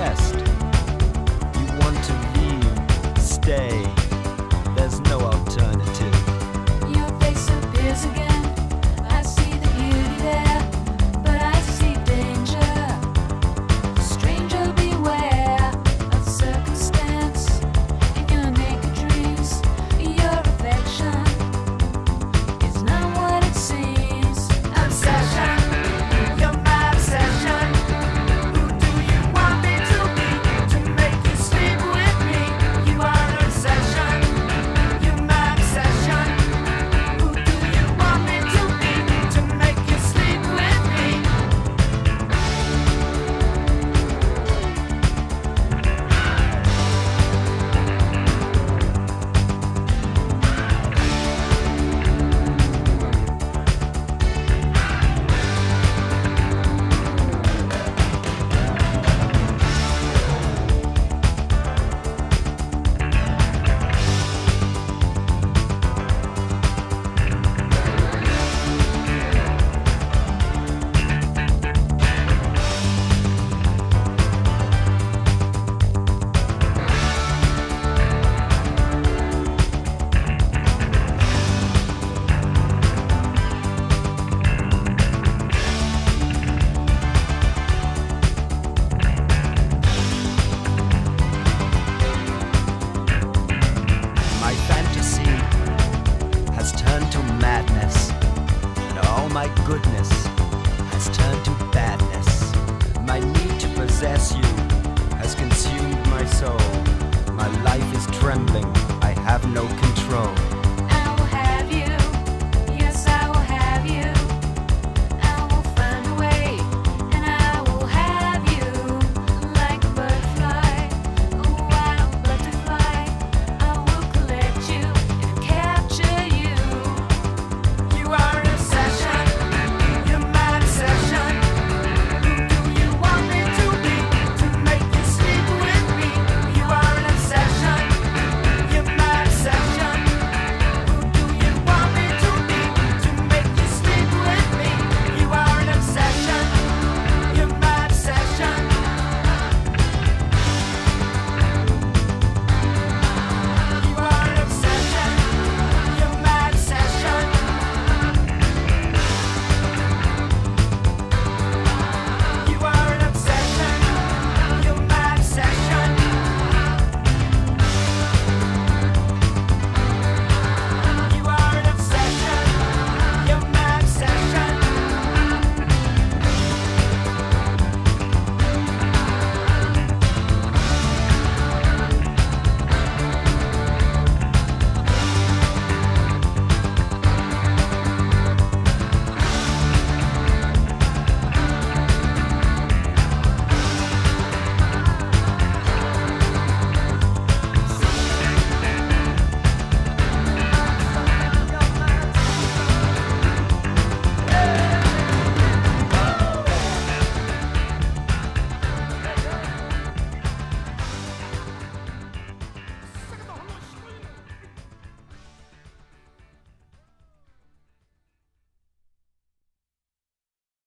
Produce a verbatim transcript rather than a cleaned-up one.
test. You want to leave, stay. There's no alternative. Your face appears again. I see the beauty there, but I see danger. Stranger, beware of circumstance and your naked dreams. Your affection is not what it seems. Obsession. My goodness has turned to badness. My need to possess you has consumed my soul. My life is trembling, I have no control.